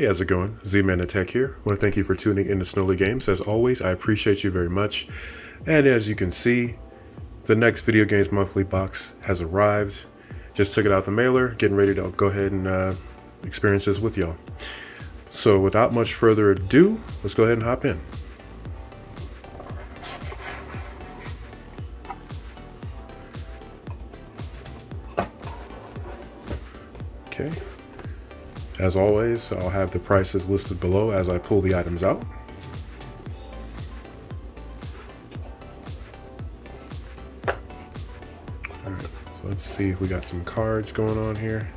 Hey, how's it going? ZmanTheTech here. I want to thank you for tuning in to Snoley Games. As always, I appreciate you very much. And as you can see, the next Video Games Monthly box has arrived. Just took it out the mailer, getting ready to go ahead and experience this with y'all. So without much further ado, let's go ahead and hop in. Okay. As always, I'll have the prices listed below as I pull the items out. All right, so let's see if we got some cards going on here.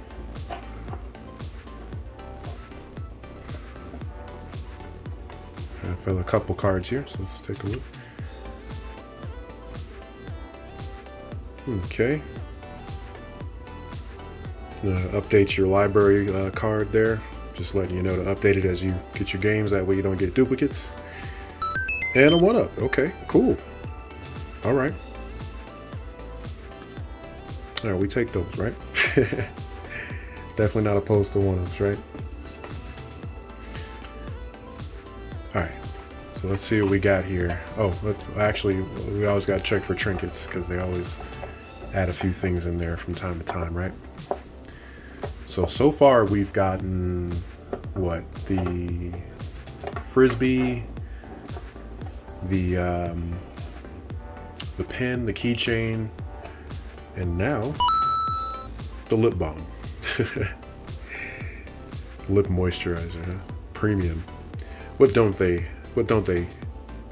I feel a couple cards here, so let's take a look. Okay. Update your library card there, just letting you know to update it as you get your games, that way you don't get duplicates. And a 1-up. Okay, cool. All right, we take those, right? Definitely not opposed to 1-ups, right? All right, so let's see what we got here. Oh, actually, we always got to check for trinkets because they always add a few things in there from time to time, right? So far we've gotten, what, the Frisbee, the pen, the keychain, and now the lip balm. Lip moisturizer, huh? Premium. What don't they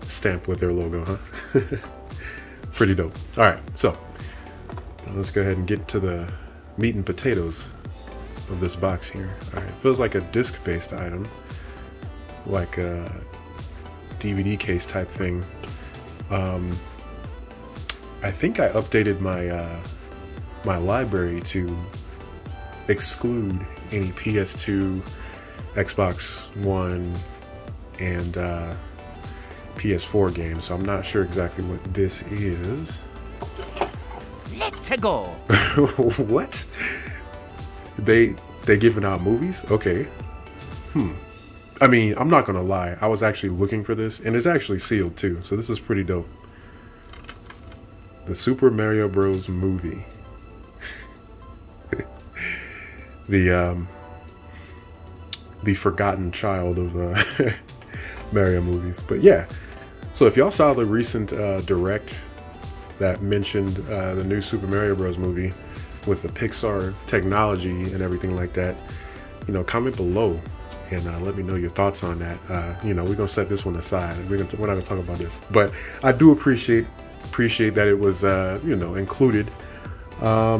stamp with their logo, huh? Pretty dope. All right, so let's go ahead and get to the meat and potatoes of this box here. All right, it feels like a disc-based item, like a DVD case type thing. I think I updated my my library to exclude any PS2, Xbox One, and PS4 games. So I'm not sure exactly what this is. Let's go. What? They giving out movies? Okay. I mean, I'm not gonna lie, I was actually looking for this, and it's actually sealed too, so this is pretty dope. The Super Mario Bros. Movie. The forgotten child of Mario movies. But yeah, so if y'all saw the recent direct that mentioned the new Super Mario Bros. Movie, with the Pixar technology and everything like that, you know, comment below and let me know your thoughts on that. You know, we're gonna set this one aside. We're not gonna talk about this, but I do appreciate that it was you know, included. Yeah,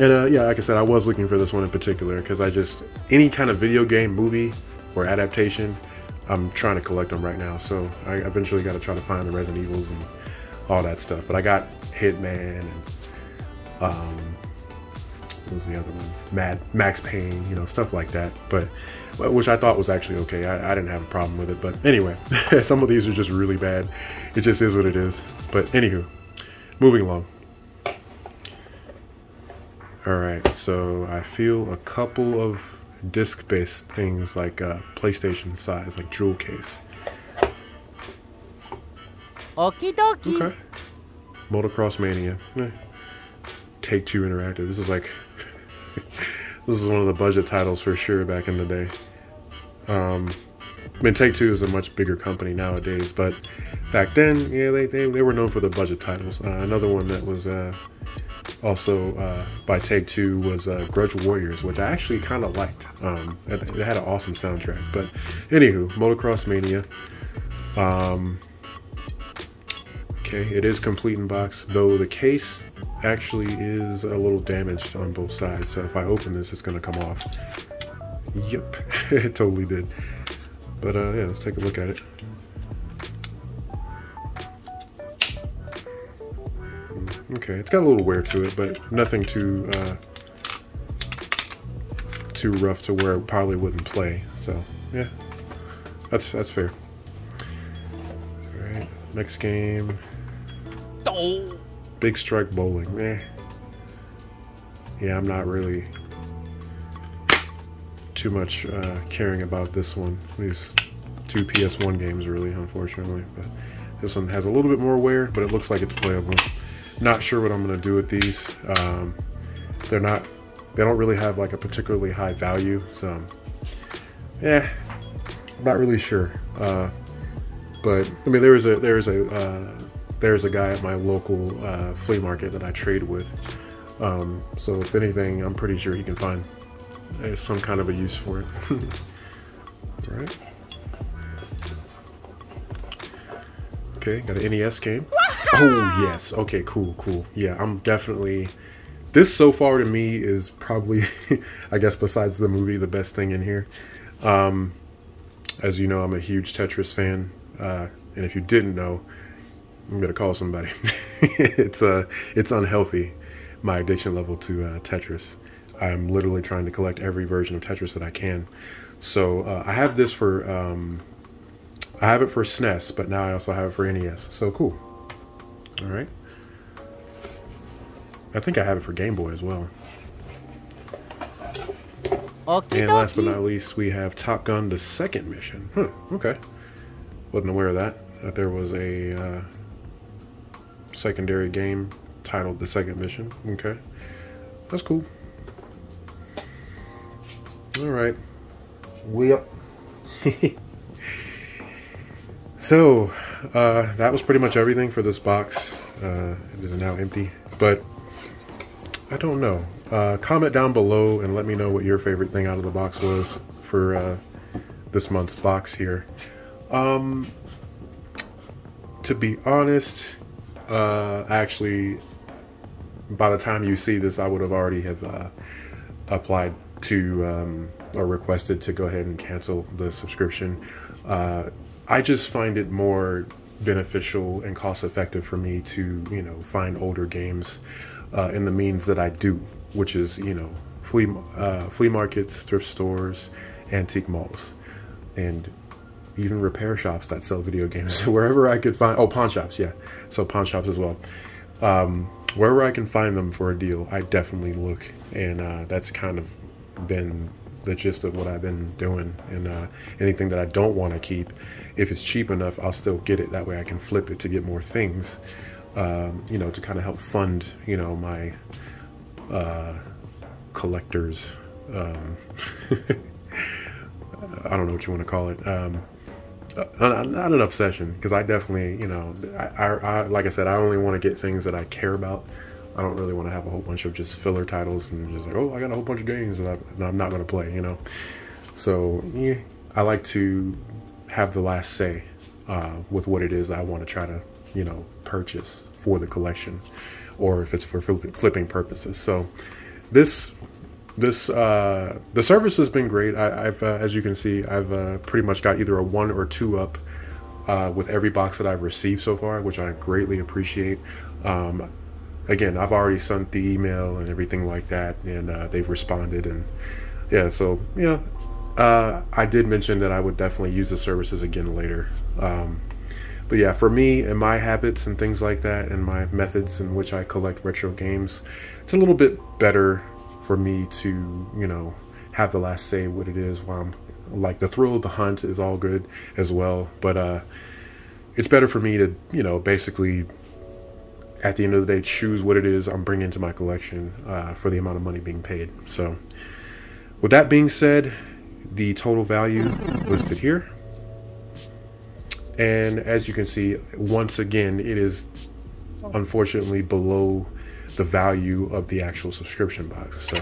like I said, I was looking for this one in particular because I just, any kind of video game, movie, or adaptation, I'm trying to collect them right now. So I eventually got to try to find the Resident Evils and all that stuff. But I got Hitman and what was the other one? Max Payne, you know, stuff like that, but which I thought was actually okay. I didn't have a problem with it, but anyway, some of these are just really bad. It just is what it is. But anywho, moving along. All right, so I feel a couple of disc-based things like PlayStation size, like jewel case. Okie dokie. Okay. Motocross Mania. Eh. Take Two Interactive. This is like, this is one of the budget titles for sure back in the day. I mean, Take Two is a much bigger company nowadays, but back then, yeah, they were known for the budget titles. Another one that was also by Take Two was Grudge Warriors, which I actually kind of liked. They had an awesome soundtrack. But anywho, Motocross Mania. Okay, it is complete in box, though the case actually is a little damaged on both sides, so if I open this, it's gonna come off. Yep, it totally did. But yeah, let's take a look at it. Okay, it's got a little wear to it, but nothing too too rough to where it probably wouldn't play. So yeah, that's fair. All right, next game. Oh. Big Strike Bowling, man. Yeah, I'm not really too much caring about this one. These two PS1 games, really, unfortunately. But this one has a little bit more wear, but it looks like it's playable. Not sure what I'm going to do with these. They don't really have like a particularly high value, so yeah, I'm not really sure. But I mean, there's a guy at my local flea market that I trade with. So if anything, I'm pretty sure he can find some kind of a use for it. All right. Okay, got an NES game. Oh yes. Okay, cool, cool. Yeah, I'm definitely. This so far to me is probably, I guess, besides the movie, the best thing in here. As you know, I'm a huge Tetris fan, and if you didn't know, I'm gonna call somebody. It's unhealthy, my addiction level to Tetris. I'm literally trying to collect every version of Tetris that I can. So I have this for, I have it for SNES, but now I also have it for NES. So cool. All right. I think I have it for Game Boy as well. Okay, and last but not least, we have Top Gun, the second mission. Huh, okay. Wasn't aware of that. That there was a secondary game titled The Second Mission. Okay. That's cool. Alright. We up. So, that was pretty much everything for this box. It is now empty. But I don't know. Comment down below and let me know what your favorite thing out of the box was for this month's box here. To be honest, actually, by the time you see this, I would have already have applied to or requested to go ahead and cancel the subscription. I just find it more beneficial and cost effective for me to, you know, find older games in the means that I do, which is, you know, flea markets, thrift stores, antique malls, and even repair shops that sell video games. Wherever I could find, oh, pawn shops, yeah. So pawn shops as well. Wherever I can find them for a deal, I definitely look, and that's kind of been the gist of what I've been doing. And anything that I don't want to keep, if it's cheap enough, I'll still get it. That way I can flip it to get more things. You know, to kind of help fund, you know, my collectors, I don't know what you want to call it, not an obsession, because I definitely, you know, I like I said, I only want to get things that I care about. I don't really want to have a whole bunch of just filler titles and just like, oh, I got a whole bunch of games that I'm not going to play, you know. So yeah, I like to have the last say with what it is I want to try to, you know, purchase for the collection, or if it's for flipping purposes. So the service has been great. I've as you can see, I've pretty much got either a 1 or 2 up with every box that I've received so far, which I greatly appreciate. Again, I've already sent the email and everything like that, and they've responded, and yeah, so yeah, I did mention that I would definitely use the services again later. But yeah, for me and my habits and things like that, and my methods in which I collect retro games, it's a little bit better for me to, you know, have the last say what it is. While I'm like, the thrill of the hunt is all good as well, but it's better for me to, you know, basically at the end of the day choose what it is I'm bringing to my collection for the amount of money being paid. So with that being said, the total value listed here. And as you can see, once again, it is unfortunately below the value of the actual subscription box. So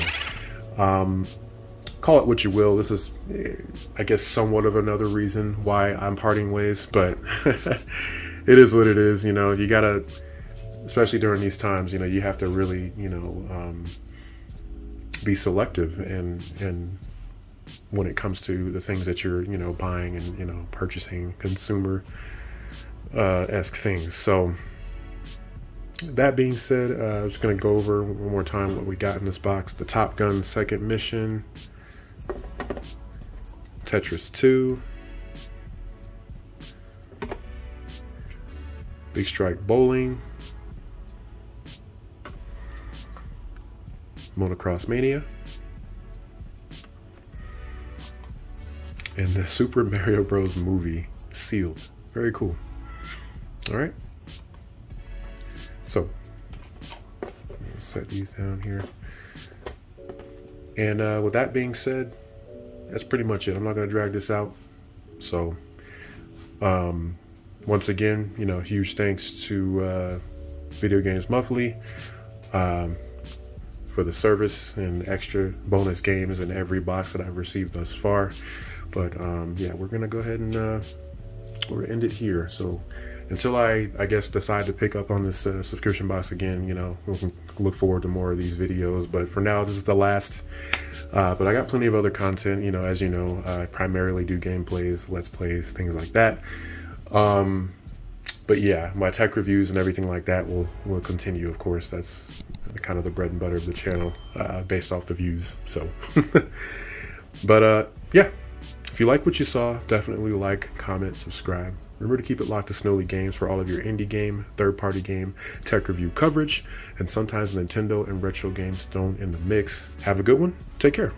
call it what you will. This is, I guess, somewhat of another reason why I'm parting ways, but it is what it is. You know, you gotta, especially during these times, you know, you have to really, you know, be selective and when it comes to the things that you're, you know, buying and, you know, purchasing consumer-esque things. So that being said, I'm just going to go over one more time what we got in this box. The Top Gun Second Mission, Tetris 2, Big Strike Bowling, Motocross Mania, in the Super Mario Bros. Movie sealed. Very cool. Alright. So, we'll set these down here. And with that being said, that's pretty much it. I'm not going to drag this out. So, once again, you know, huge thanks to Video Games Monthly for the service and extra bonus games in every box that I've received thus far. But yeah, we're going to go ahead and we're gonna end it here. So until I guess, decide to pick up on this subscription box again, you know, we'll look forward to more of these videos. But for now, this is the last. But I got plenty of other content, you know, as you know, I primarily do gameplays, let's plays, things like that. But yeah, my tech reviews and everything like that will continue, of course. That's kind of the bread and butter of the channel, based off the views. So, but yeah, if you like what you saw, definitely like, comment, subscribe. Remember to keep it locked to Snoley Games for all of your indie game, third-party game, tech review coverage, and sometimes Nintendo and retro games thrown in the mix. Have a good one. Take care.